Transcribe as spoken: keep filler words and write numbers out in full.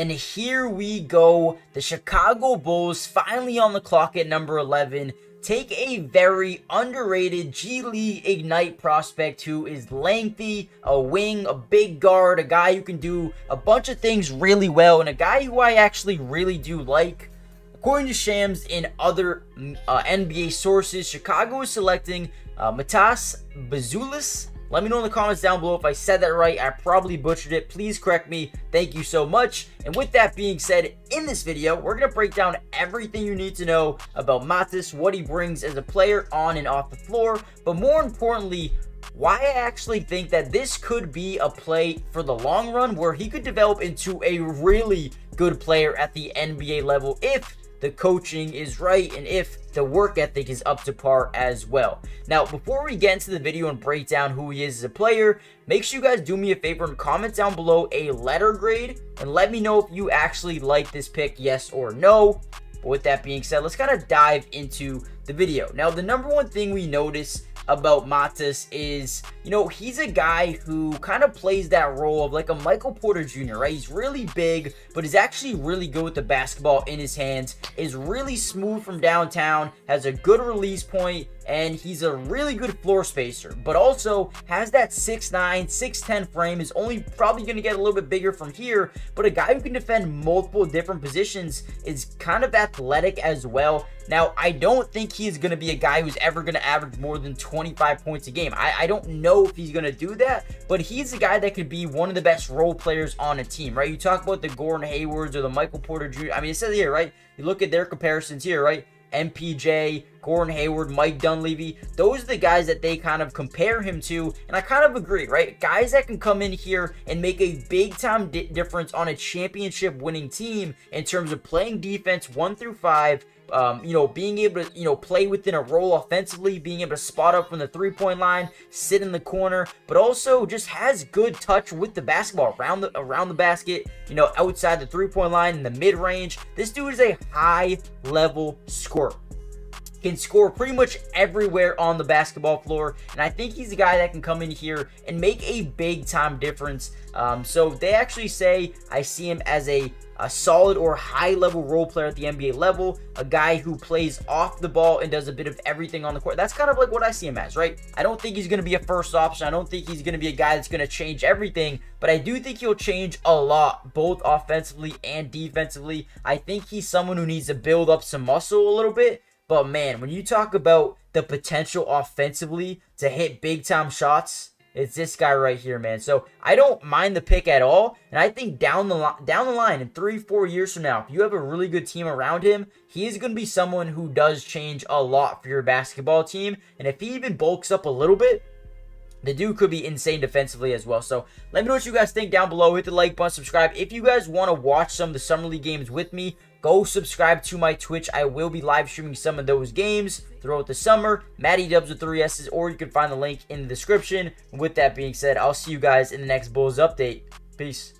And here we go. The Chicago Bulls finally on the clock at number eleven. Take a very underrated G League Ignite prospect who is lengthy, a wing, a big guard, a guy who can do a bunch of things really well, and a guy who I actually really do like. According to Shams and other uh, N B A sources, Chicago is selecting uh, Matas Buzelis. Let me know in the comments down below if I said that right. I probably butchered it. Please correct me. Thank you so much. And with that being said, in this video, we're going to break down everything you need to know about Matas, what he brings as a player on and off the floor, but more importantly, why I actually think that this could be a play for the long run where he could develop into a really good player at the N B A level if the coaching is right, and if the work ethic is up to par as well. Now, before we get into the video and break down who he is as a player, make sure you guys do me a favor and comment down below a letter grade, and let me know if you actually like this pick, yes or no. But with that being said, let's kind of dive into the video. Now, the number one thing we notice about Matas is, you know, he's a guy who kind of plays that role of like a Michael Porter Junior, right? He's really big, but he's actually really good with the basketball in his hands, is really smooth from downtown, has a good release point, and he's a really good floor spacer, but also has that six nine, six ten frame, is only probably going to get a little bit bigger from here, but a guy who can defend multiple different positions, is kind of athletic as well. Now, I don't think he's going to be a guy who's ever going to average more than twenty-five points a game. I, I don't know if he's going to do that, but he's a guy that could be one of the best role players on a team, right? You talk about the Gordon Haywards or the Michael Porter Junior I mean, it says here, right? You look at their comparisons here, right? M P J, Gordon Hayward, Mike Dunleavy, those are the guys that they kind of compare him to, and I kind of agree, right? Guys that can come in here and make a big-time di difference on a championship-winning team in terms of playing defense one through five, um, you know, being able to, you know, play within a role offensively, being able to spot up from the three-point line, sit in the corner, but also just has good touch with the basketball around the around the basket, you know, outside the three-point line in the mid-range. This dude is a high-level scorer. Can score pretty much everywhere on the basketball floor, and I think he's a guy that can come in here and make a big time difference. Um, so they actually say I see him as a, a solid or high level role player at the N B A level, a guy who plays off the ball and does a bit of everything on the court. That's kind of like what I see him as, right? I don't think he's going to be a first option. I don't think he's going to be a guy that's going to change everything, but I do think he'll change a lot, both offensively and defensively. I think he's someone who needs to build up some muscle a little bit. But man, when you talk about the potential offensively to hit big-time shots, it's this guy right here, man. So I don't mind the pick at all, and I think down the down the line, in three, four years from now, if you have a really good team around him, he is going to be someone who does change a lot for your basketball team. And if he even bulks up a little bit, the dude could be insane defensively as well. So let me know what you guys think down below. Hit the like button, subscribe. If you guys want to watch some of the Summer League games with me, go subscribe to my Twitch. I will be live streaming some of those games throughout the summer. Matty Dubs with three S's, or you can find the link in the description. And with that being said, I'll see you guys in the next Bulls update. Peace.